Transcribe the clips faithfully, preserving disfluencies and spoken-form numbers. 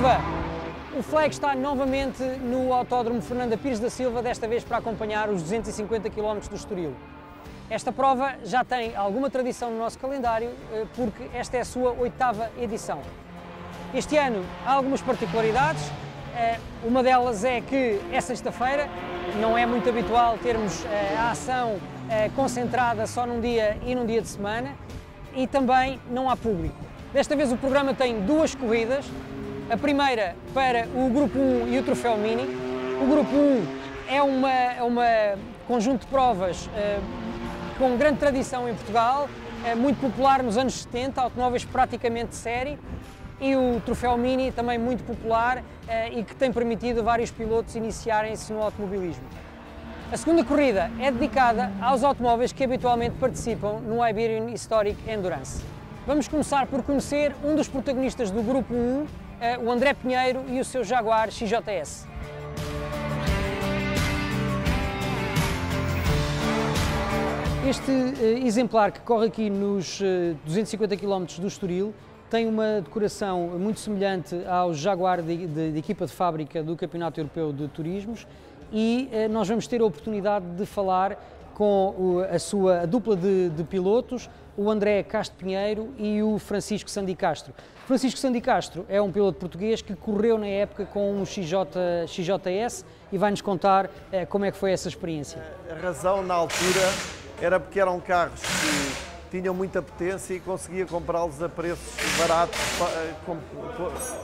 Viva! O Flag está novamente no Autódromo Fernanda Pires da Silva, desta vez para acompanhar os duzentos e cinquenta quilómetros do Estoril. Esta prova já tem alguma tradição no nosso calendário, porque esta é a sua oitava edição. Este ano há algumas particularidades. Uma delas é que é sexta-feira, não é muito habitual termos a ação concentrada só num dia e num dia de semana, e também não há público. Desta vez o programa tem duas corridas, a primeira para o Grupo um e o Troféu Mini. O Grupo um é uma, é uma conjunto de provas com grande tradição em Portugal, é muito popular nos anos setenta, automóveis praticamente de série, e o Troféu Mini também muito popular e que tem permitido a vários pilotos iniciarem-se no automobilismo. A segunda corrida é dedicada aos automóveis que habitualmente participam no Iberian Historic Endurance. Vamos começar por conhecer um dos protagonistas do Grupo um, o André Pinheiro e o seu Jaguar X J S. Este uh, exemplar que corre aqui nos uh, duzentos e cinquenta quilómetros do Estoril tem uma decoração muito semelhante ao Jaguar de, de, de equipa de fábrica do Campeonato Europeu de Turismos e uh, nós vamos ter a oportunidade de falar com o, a sua a dupla de, de pilotos, o André Castro Pinheiro e o Francisco Sandi Castro. Francisco Sandi Castro é um piloto português que correu na época com um X J S e vai-nos contar uh, como é que foi essa experiência. A razão na altura era porque eram carros que tinham muita potência e conseguia comprá-los a preços baratos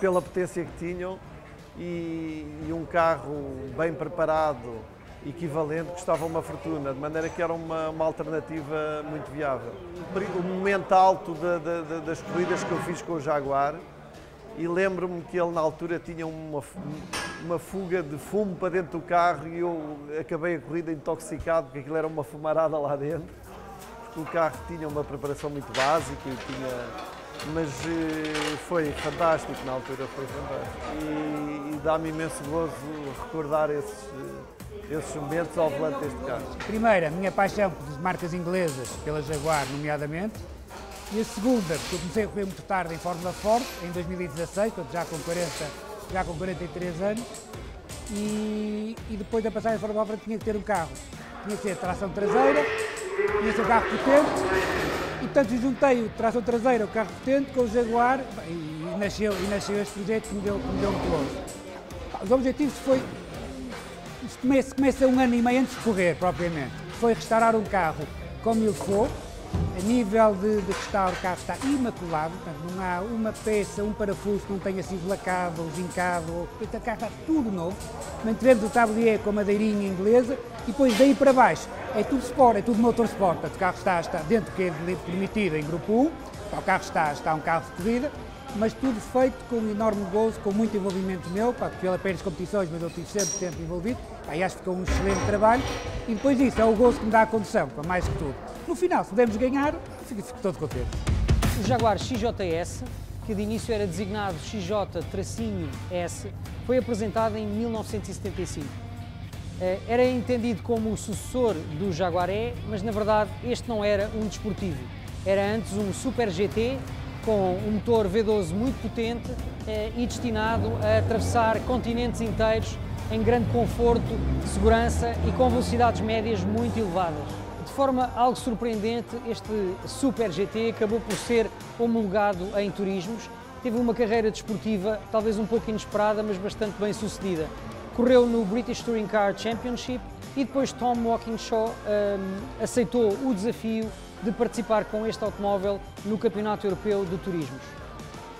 pela potência que tinham, e, e um carro bem preparado, equivalente, custava uma fortuna, de maneira que era uma, uma alternativa muito viável. O momento alto de, de, de, das corridas que eu fiz com o Jaguar, e lembro-me que ele na altura tinha uma, uma fuga de fumo para dentro do carro e eu acabei a corrida intoxicado porque aquilo era uma fumarada lá dentro, porque o carro tinha uma preparação muito básica e tinha... mas foi fantástico na altura, foi fantástico. E, e dá-me imenso gozo recordar esses, esses momentos ao volante deste carro. Primeiro, a minha paixão pelas marcas inglesas, pela Jaguar nomeadamente. E a segunda, porque eu comecei a correr muito tarde em Fórmula Ford, em dois mil e dezasseis, portanto já com, quarenta, já com quarenta e três anos, e, e depois da passagem em Fórmula Ford tinha que ter um carro. Tinha que ter tração traseira, tinha que ser um carro potente, e portanto juntei o tração traseira, o carro potente, com o Jaguar, e, e, nasceu, e nasceu este projeto que me deu, que me deu muito longe. Os objetivos foi, começa, começa um ano e meio antes de correr, propriamente, foi restaurar um carro como ele for. A nível de, de restauro, o carro está imaculado, portanto, não há uma peça, um parafuso que não tenha sido lacado ou vincado. Ou... Este carro está tudo novo. Mantivemos o tablier com a madeirinha inglesa e depois daí para baixo é tudo sport, é tudo motor sport. Portanto, o carro está, está dentro do que é permitido em Grupo um, o carro está, está um carro de corrida, mas tudo feito com um enorme gozo, com muito envolvimento meu, porque ele apenas competições, mas eu estive sempre, sempre envolvido. Aí acho que ficou um excelente trabalho e depois disso é o gozo que me dá a condução, para mais que tudo. No final, se pudermos ganhar, fico, fico todo contente. O Jaguar X J S, que de início era designado X J S, foi apresentado em mil novecentos e setenta e cinco. Era entendido como o sucessor do Jaguar E, mas na verdade este não era um desportivo. Era antes um Super G T com um motor V doze muito potente e destinado a atravessar continentes inteiros em grande conforto, segurança e com velocidades médias muito elevadas. De forma algo surpreendente, este Super G T acabou por ser homologado em turismos. Teve uma carreira desportiva, talvez um pouco inesperada, mas bastante bem sucedida. Correu no British Touring Car Championship e depois Tom Walkinshaw um, aceitou o desafio de participar com este automóvel no Campeonato Europeu de Turismos.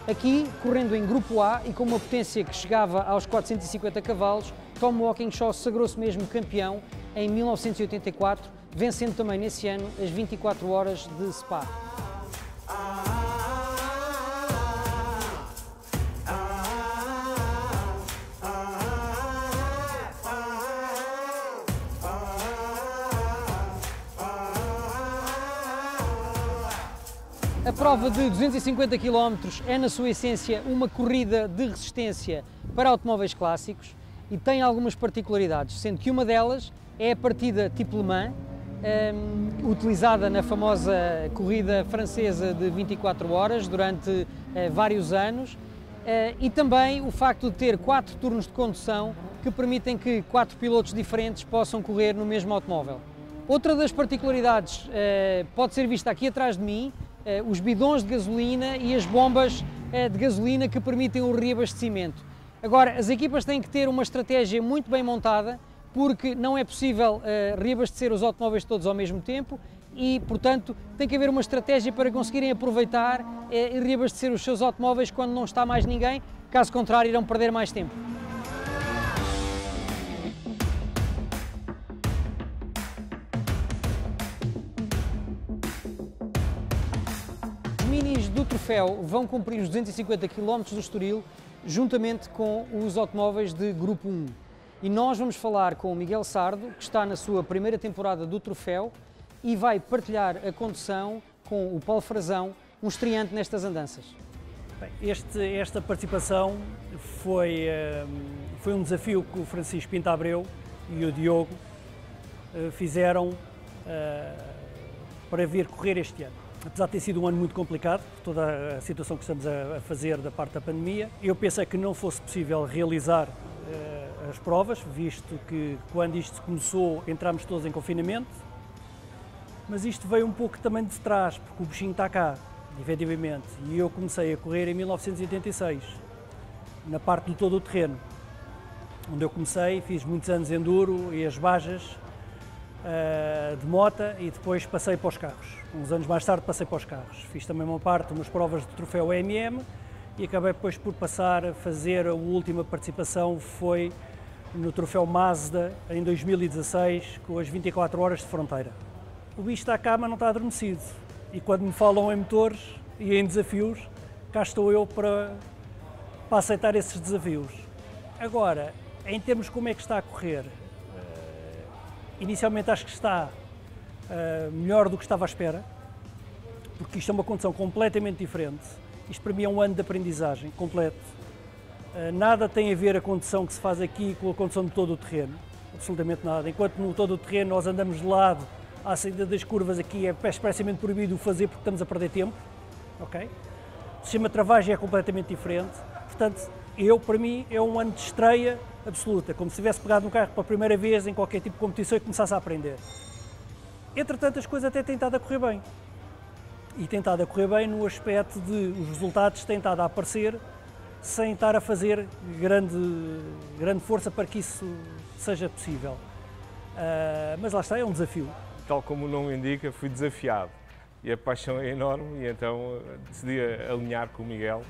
Aqui, correndo em Grupo A e com uma potência que chegava aos quatrocentos e cinquenta cavalos, Tom Walkinshaw sagrou-se mesmo campeão em mil novecentos e oitenta e quatro, vencendo também nesse ano as vinte e quatro horas de Spa. A prova de duzentos e cinquenta quilómetros é, na sua essência, uma corrida de resistência para automóveis clássicos e tem algumas particularidades, sendo que uma delas é a partida tipo Le Mans, Um, utilizada na famosa corrida francesa de vinte e quatro horas durante uh, vários anos e também o facto de ter quatro turnos de condução que permitem que quatro pilotos diferentes possam correr no mesmo automóvel. Outra das particularidades pode ser vista aqui atrás de mim, os bidões de gasolina e as bombas de gasolina que permitem o reabastecimento. Agora, as equipas têm que ter uma estratégia muito bem montada, porque não é possível reabastecer os automóveis todos ao mesmo tempo e, portanto, tem que haver uma estratégia para conseguirem aproveitar e reabastecer os seus automóveis quando não está mais ninguém, caso contrário irão perder mais tempo. Do troféu vão cumprir os duzentos e cinquenta quilómetros do Estoril, juntamente com os automóveis de Grupo um. E nós vamos falar com o Miguel Sardo, que está na sua primeira temporada do troféu e vai partilhar a condução com o Paulo Frazão, um estreante nestas andanças. Bem, este, esta participação foi, foi um desafio que o Francisco Pinta Abreu e o Diogo fizeram para vir correr este ano. Apesar de ter sido um ano muito complicado, toda a situação que estamos a fazer da parte da pandemia, eu pensei que não fosse possível realizar uh, as provas, visto que quando isto começou entramos todos em confinamento, mas isto veio um pouco também de trás, porque o bichinho está cá, efetivamente, e eu comecei a correr em mil novecentos e oitenta e seis, na parte do todo o terreno, onde eu comecei, fiz muitos anos de enduro e as bajas, de mota, e depois passei para os carros. Uns anos mais tarde passei para os carros. Fiz também uma parte nas provas do troféu M M e acabei depois por passar a fazer a última participação, foi no troféu Mazda em dois mil e dezasseis, com as vinte e quatro horas de fronteira. O bicho está cá, mas não está adormecido, e quando me falam em motores e em desafios, cá estou eu para, para aceitar esses desafios. Agora, em termos de como é que está a correr, inicialmente acho que está uh, melhor do que estava à espera, porque isto é uma condição completamente diferente. Isto para mim é um ano de aprendizagem completo. Uh, nada tem a ver a condição que se faz aqui com a condição de todo o terreno, absolutamente nada. Enquanto no todo o terreno nós andamos de lado à saída das curvas, aqui é expressamente proibido o fazer porque estamos a perder tempo. Okay? O sistema de travagem é completamente diferente. Portanto, eu, para mim, é um ano de estreia absoluta, como se tivesse pegado no carro pela primeira vez em qualquer tipo de competição e começasse a aprender. Entretanto, as coisas até têm estado a correr bem. E têm estado a correr bem no aspecto de os resultados têm estado a aparecer sem estar a fazer grande, grande força para que isso seja possível. Uh, mas lá está, é um desafio. Tal como o nome indica, fui desafiado. E a paixão é enorme e então decidi alinhar com o Miguel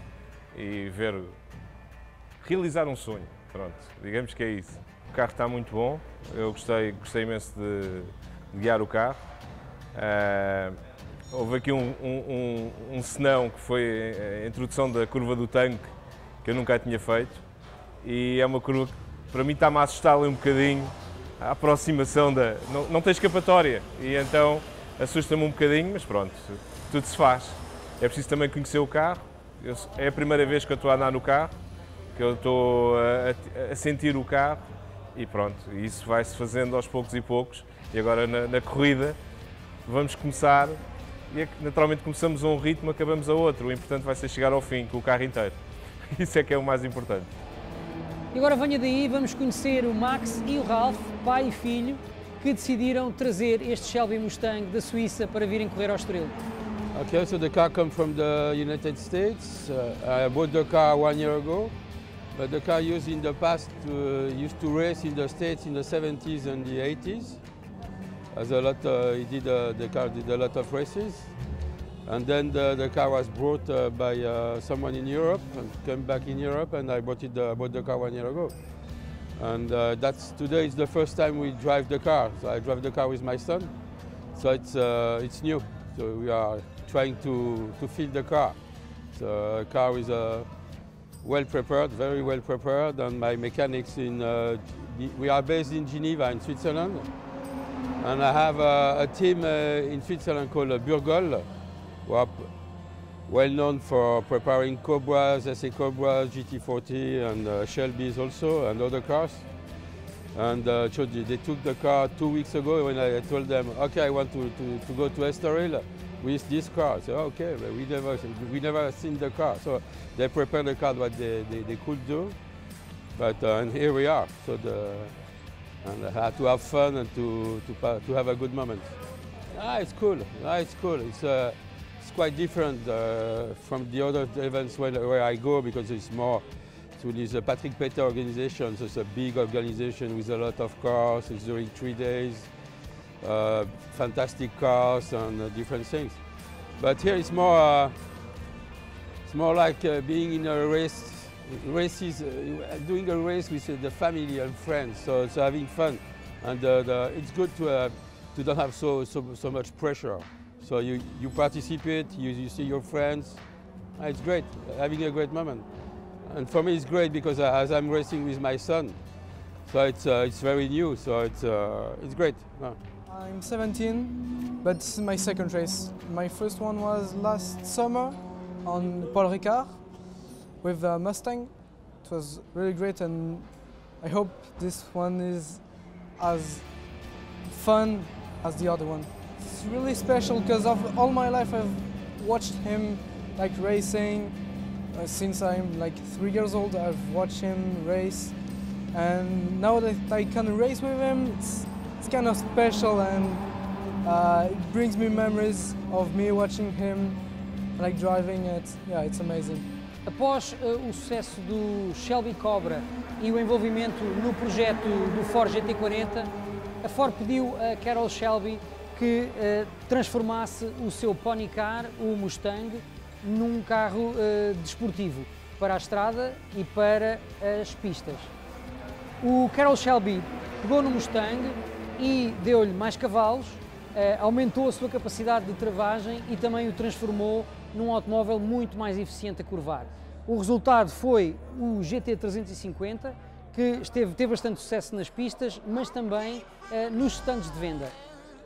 e ver, realizar um sonho. Pronto, digamos que é isso. O carro está muito bom, eu gostei, gostei imenso de, de guiar o carro. Uh, houve aqui um, um, um, um senão que foi a introdução da curva do tanque, que eu nunca tinha feito, e é uma curva que para mim está-me a assustar ali um bocadinho, a aproximação da... Não, não tem escapatória, e então assusta-me um bocadinho, mas pronto, tudo se faz. É preciso também conhecer o carro, eu, é a primeira vez que eu estou a andar no carro, que eu estou a, a sentir o carro e pronto, isso vai-se fazendo aos poucos e poucos. E agora na, na corrida vamos começar e naturalmente começamos a um ritmo, acabamos a outro. O importante vai ser chegar ao fim com o carro inteiro. Isso é que é o mais importante. E agora venha daí, vamos conhecer o Max e o Ralph, pai e filho, que decidiram trazer este Shelby Mustang da Suíça para virem correr ao Estoril. Okay, so the car comes from the United States. Uh, I bought the car one year ago. But the car used in the past uh, used to race in the States in the seventies and the eighties. As a lot, uh, he did, uh, the car did a lot of races. And then the, the car was brought uh, by uh, someone in Europe, and came back in Europe, and I bought, it, uh, bought the car one year ago. And uh, that's, today is the first time we drive the car. So I drive the car with my son. So it's, uh, it's new. So we are trying to, to feel the car. So a car with a well prepared, very well prepared, and my mechanics in, uh, we are based in Geneva, in Switzerland, and I have a, a team uh, in Switzerland called uh, Burgol, who are well known for preparing Cobras, S A Cobras, G T forty, and uh, Shelby's also, and other cars. And uh, so they took the car two weeks ago when I told them, okay, I want to, to, to go to Estoril, with this car. So, okay, but we never, we never seen the car. So they prepared the car what they, they, they could do, but uh, and here we are. So the, and I had to have fun and to, to, to have a good moment. Ah, it's cool, ah, it's cool. It's, uh, it's quite different uh, from the other events where, where I go because it's more to this uh, Patrick Peter organization. So it's a big organization with a lot of cars. It's during three days. Uh, fantastic cars and uh, different things, but here it's more uh, it's more like uh, being in a race, races, uh, doing a race with uh, the family and friends. So it's having fun, and uh, the, it's good to uh, to don't have so, so so much pressure. So you you participate, you, you see your friends. Uh, it's great, having a great moment, and for me it's great because uh, as I'm racing with my son, so it's uh, it's very new. So it's uh, it's great. Uh. I'm seventeen, but this is my second race. My first one was last summer on Paul Ricard with the Mustang. It was really great, and I hope this one is as fun as the other one. It's really special because of all my life I've watched him like racing. Uh, since I'm like three years old, I've watched him race, and now that I can race with him, it's It's kind of special, and uh, it brings me memories of me watching him, like driving it. Yeah, it's amazing. Após uh, o sucesso do Shelby Cobra e o envolvimento no projeto do Ford G T quarenta, a Ford pediu a Carroll Shelby que uh, transformasse o seu pony car, o Mustang, num carro uh, desportivo para a estrada e para as pistas. O Carroll Shelby pegou no Mustang e deu-lhe mais cavalos, aumentou a sua capacidade de travagem e também o transformou num automóvel muito mais eficiente a curvar. O resultado foi o G T trezentos e cinquenta, que esteve, teve bastante sucesso nas pistas, mas também eh, nos stands de venda,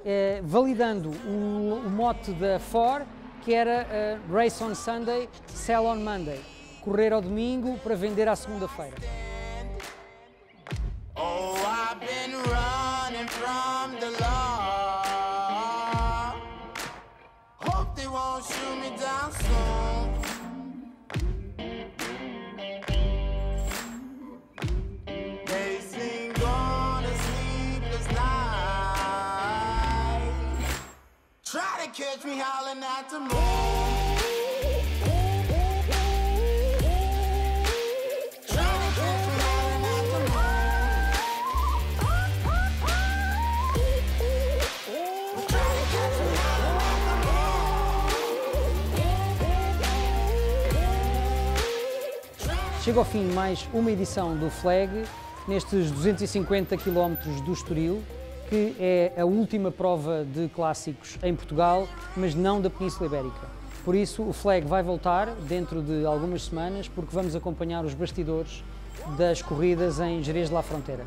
eh, validando o, o mote da Ford, que era eh, Race on Sunday, Sell on Monday, correr ao domingo para vender à segunda-feira. Oh, I've been running from the law. Hope they won't shoot me down soon. They sing on a sleepless night. Try to catch me howling at the moon. Chega ao fim mais uma edição do Flag, nestes duzentos e cinquenta quilómetros do Estoril, que é a última prova de clássicos em Portugal, mas não da Península Ibérica. Por isso, o Flag vai voltar dentro de algumas semanas, porque vamos acompanhar os bastidores das corridas em Jerez de la Frontera.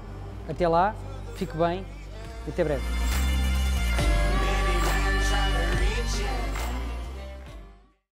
Até lá, fique bem e até breve.